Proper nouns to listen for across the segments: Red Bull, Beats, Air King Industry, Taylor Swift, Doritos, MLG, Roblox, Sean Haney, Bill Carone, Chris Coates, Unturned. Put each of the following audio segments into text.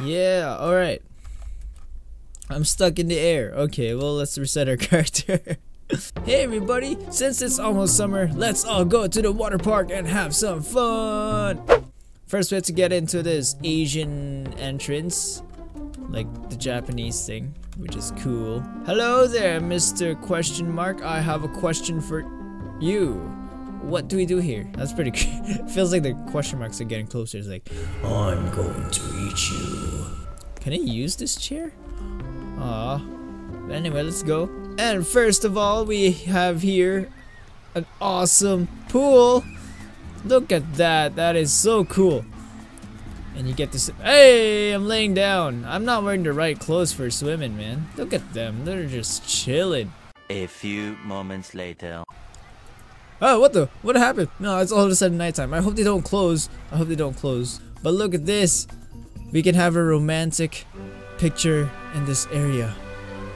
Yeah, alright. I'm stuck in the air. Okay, well, let's reset our character. Hey everybody, since it's almost summer, let's all go to the water park and have some fun. First we have to get into this Asian entrance, like the Japanese thing, which is cool. Hello there, Mr. Question Mark. I have a question for you. What do we do here? That's pretty cool. It feels like the question marks are getting closer. It's like, I'm going to eat you. Can I use this chair? Aw. Anyway, let's go. And first of all, we have here an awesome pool. Look at that. That is so cool. And you get to swim. Hey, I'm laying down. I'm not wearing the right clothes for swimming, man. Look at them. They're just chilling. A few moments later. Oh, what the? What happened? No, it's all of a sudden nighttime. I hope they don't close. I hope they don't close. But look at this. We can have a romantic picture in this area.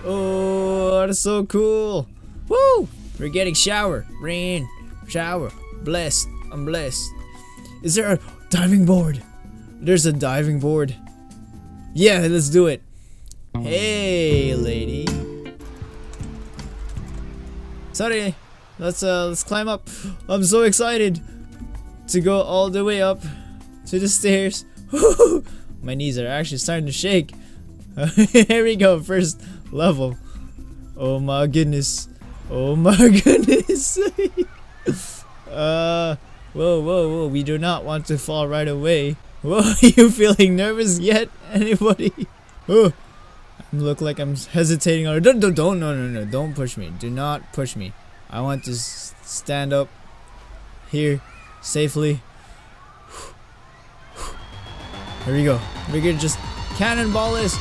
Oh, that's so cool. Woo! We're getting shower. Rain. Shower. Blessed. I'm blessed. Is there a diving board? There's a diving board. Yeah, let's do it. Hey, lady. Sorry. Let's climb up. I'm so excited to go all the way up to the stairs. My knees are actually starting to shake. Here we go. First level. Oh my goodness. Oh my goodness. Whoa, whoa, whoa. We do not want to fall right away. Whoa, are you feeling nervous yet? Anybody? Oh, I look like I'm hesitating. Or don't, no. Don't push me. Do not push me. I want to stand up here safely. Here we go. We're gonna just cannonball this.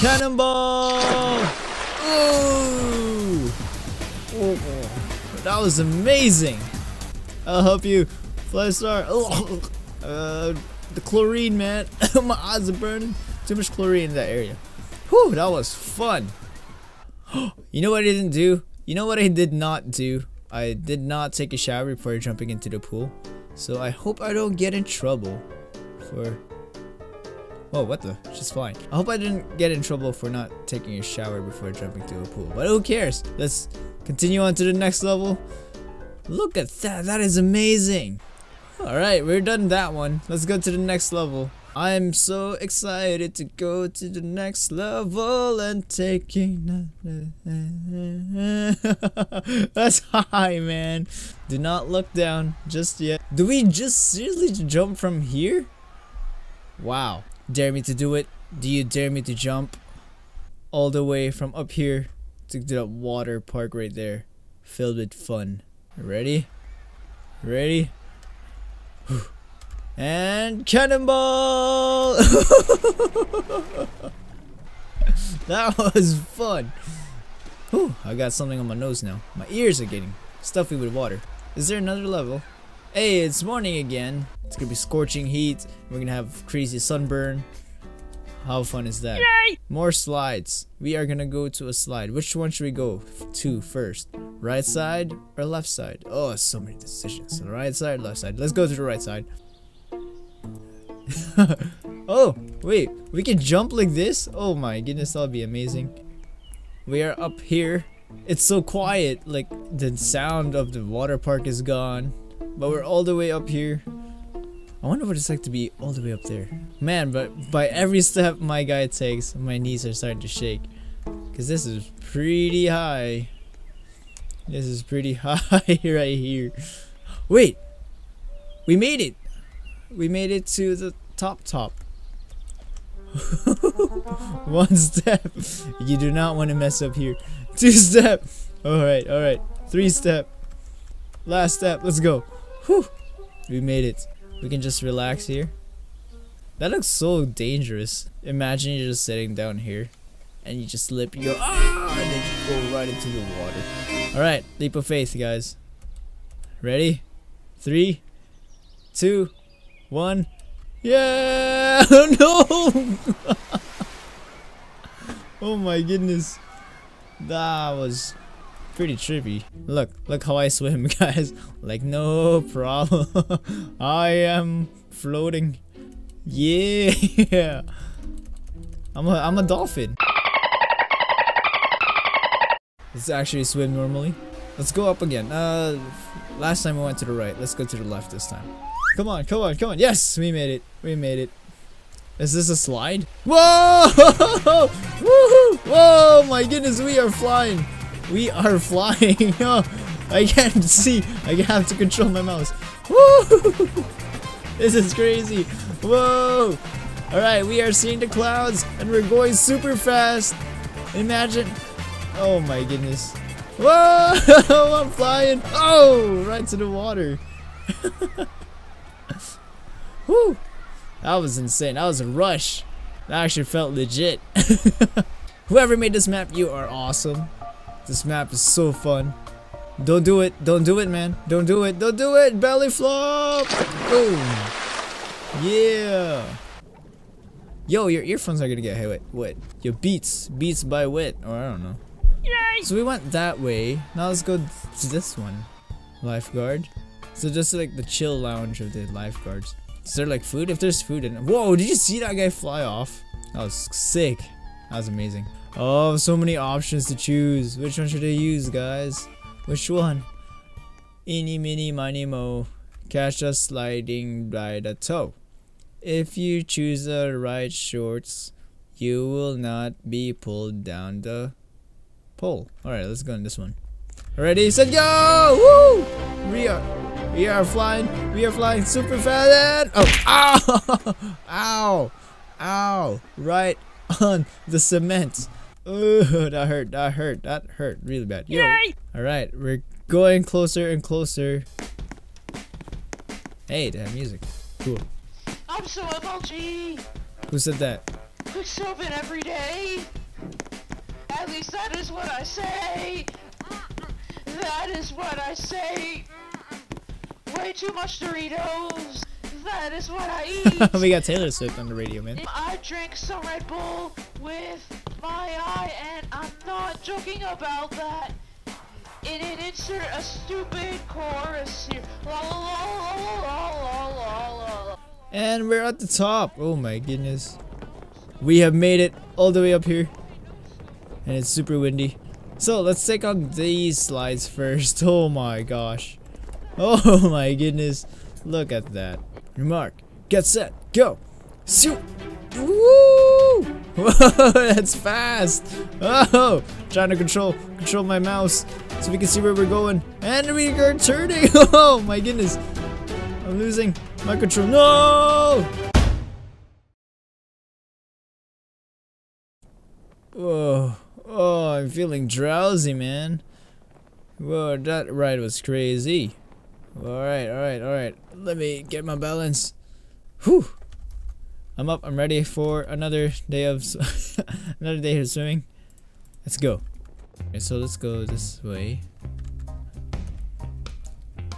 Cannonball! Ooh! Oh, that was amazing. I'll help you. Fly star. Oh, the chlorine, man. My eyes are burning. Too much chlorine in that area. Whew, that was fun. You know what I didn't do? You know what I did not do? I did not take a shower before jumping into the pool. So I hope I don't get in trouble for... Oh, what the? She's flying. I hope I didn't get in trouble for not taking a shower before jumping to a pool. But who cares? Let's continue on to the next level. Look at that. That is amazing. Alright, we're done that one. Let's go to the next level. I'm so excited to go to the next level and taking... That's high, man. Do not look down just yet. Do we just seriously jump from here? Wow. Dare me to do it? Do you dare me to jump all the way from up here to that water park right there, filled with fun? Ready? Ready? And cannonball! That was fun. Whew, I got something on my nose now. My ears are getting stuffy with water. Is there another level? Hey, it's morning again. It's gonna be scorching heat. We're gonna have crazy sunburn. How fun is that? Yay! More slides. We are gonna go to a slide. Which one should we go to first? Right side or left side? Oh, so many decisions. Right side, left side. Let's go to the right side. Oh, wait. We can jump like this? Oh my goodness, that'll be amazing. We are up here. It's so quiet. Like, the sound of the water park is gone. But we're all the way up here. I wonder what it's like to be all the way up there. Man, but by every step my guy takes, my knees are starting to shake. Because this is pretty high. This is pretty high right here. Wait! We made it! We made it to the top. One step. You do not want to mess up here. Two step. Alright, alright. Three step. Last step. Let's go. Whew. We made it. We can just relax here. That looks so dangerous. Imagine you're just sitting down here and you just slip, you go, ah, and then you go right into the water. Alright, leap of faith, guys. Ready? 3, 2, 1. Yeah! No! Oh my goodness. That was pretty trippy. Look how I swim, guys. Like, no problem. I am floating. Yeah. I'm a dolphin. Let's actually swim normally. Let's go up again. Last time we went to the right. Let's go to the left this time. Come on, come on, come on. Yes, we made it. We made it. Is this a slide? Whoa! Woohoo! Whoa, my goodness, we are flying. We are flying. Oh, I can't see. I have to control my mouse. Woo! This is crazy. Whoa! Alright, we are seeing the clouds and we're going super fast. Imagine. Oh my goodness. Whoa! I'm flying. Oh, right to the water. Woo! That was insane. That was a rush. That actually felt legit. Whoever made this map, you are awesome. This map is so fun. Don't do it. Don't do it, man. Don't do it. Don't do it. Belly flop. Boom. Yeah. Yo, your earphones are gonna get. Hey, wait. What? Your Beats. Beats by Wit. Or I don't know. Yay. So we went that way. Now let's go to this one. Lifeguard. So just like the chill lounge of the lifeguards. Is there like food? If there's food in it. Whoa, did you see that guy fly off? That was sick. That was amazing. Oh, so many options to choose. Which one should I use, guys? Which one? Eeny, meeny, miny, mo. Catch us sliding by the toe. If you choose the right shorts, you will not be pulled down the pole. Alright, let's go on this one. Ready, set, go! Woo! We are flying. We are flying super fast. Oh, ow! Ow! Ow! Right on the cement. Ooh, that hurt. That hurt. That hurt really bad. Yo. Yay! All right, we're going closer and closer. Hey, they have music. Cool. I'm so MLG. Who said that? Quicksilver every day. At least that is what I say. That is what I say. Way too much Doritos. That is what I eat. We got Taylor Swift on the radio, man. I drank some Red Bull with my eye, and I'm not joking about that. Insert a stupid chorus here. La la la la la la la la. And we're at the top. Oh my goodness, we have made it all the way up here, and it's super windy. So let's take on these slides first. Oh my gosh. Oh my goodness, look at that. Your mark, get set, go! Shoot! Woo! Whoa, that's fast! Oh! Trying to control my mouse so we can see where we're going. And we are turning! Oh my goodness! I'm losing my control. No! Whoa. Oh, I'm feeling drowsy, man. Whoa, that ride was crazy. Alright, alright, alright. Let me get my balance. Whew! I'm up. I'm ready for another day of swimming. Let's go. Okay, so let's go this way.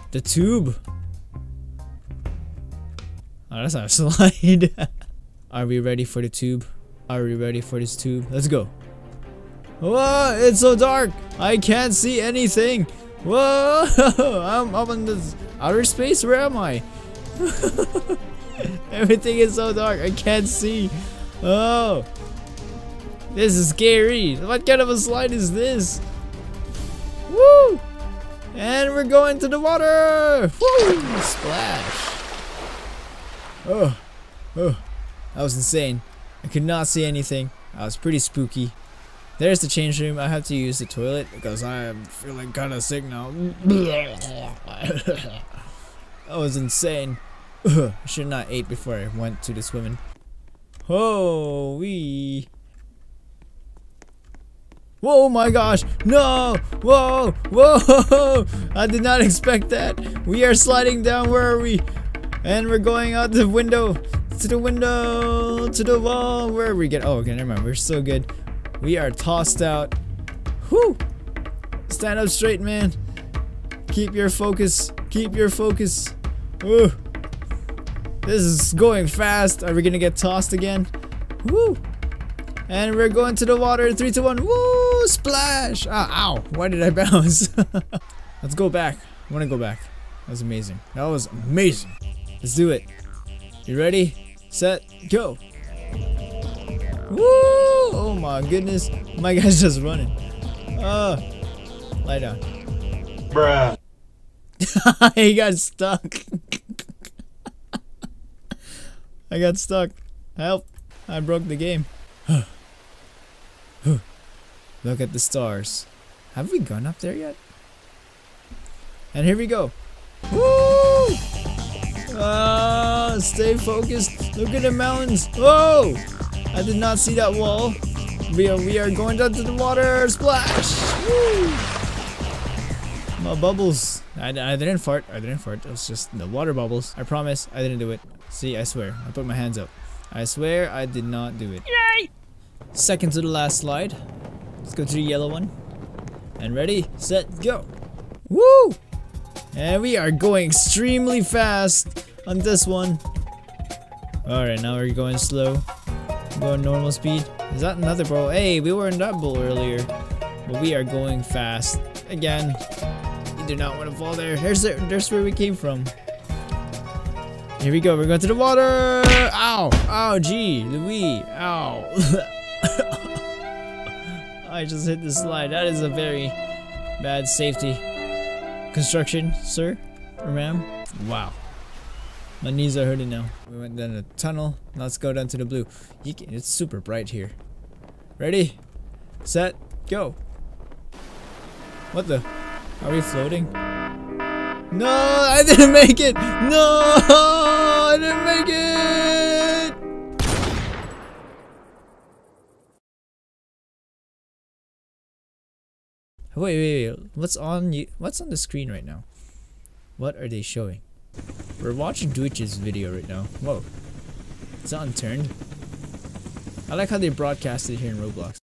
The tube. Oh, that's not a slide. Are we ready for the tube? Are we ready for this tube? Let's go. Whoa! It's so dark. I can't see anything. Whoa! I'm up in this outer space. Where am I? Everything is so dark. I can't see. Oh, this is scary. What kind of a slide is this? Woo! And we're going to the water. Woo! Splash. Oh, oh, that was insane. I could not see anything. That was pretty spooky. There's the change room. I have to use the toilet because I am feeling kind of sick now. That was insane. I should not ate before I went to the swimming. Oh, wee. Whoa, my gosh. No. Whoa. Whoa. I did not expect that. We are sliding down. Where are we? And we're going out the window. To the window. To the wall. Where are we getting? Oh, okay. Never mind. We're so good. We are tossed out. Whew. Stand up straight, man. Keep your focus. Keep your focus. Woo. This is going fast. Are we gonna get tossed again? Woo! And we're going to the water. 3, 2, 1. Woo! Splash! Ah, ow! Why did I bounce? Let's go back. I wanna go back. That was amazing. That was amazing. Let's do it. You ready? Set. Go! Woo! Oh my goodness, my guy's just running. Lie down. Bruh. He got stuck. I got stuck. Help. I broke the game. Look at the stars. Have we gone up there yet? And here we go. Woo! Stay focused. Look at the mountains. Whoa! I did not see that wall. We are going down to the water. Splash! Woo! My bubbles. I didn't fart. I didn't fart. It was just the water bubbles. I promise I didn't do it. See, I swear. I put my hands up. I swear I did not do it. Yay! Second to the last slide. Let's go to the yellow one. And ready, set, go. Woo! And we are going extremely fast on this one. Alright, now we're going slow. Going normal speed. Is that another bowl? Hey, we were in that bowl earlier. But we are going fast. Again, you do not want to fall there. There's where we came from. Here we go, we're going to the water! Ow! Ow, gee, Louis, ow. I just hit the slide. That is a very bad safety construction, sir or ma'am. Wow. My knees are hurting now. We went down the tunnel. Let's go down to the blue. It's super bright here. Ready, set, go. What the? Are we floating? No, I didn't make it! No, I didn't make it! Wait. What's on the screen right now? What are they showing? We're watching Twitch's video right now. Whoa. It's Unturned. I like how they broadcast it here in Roblox.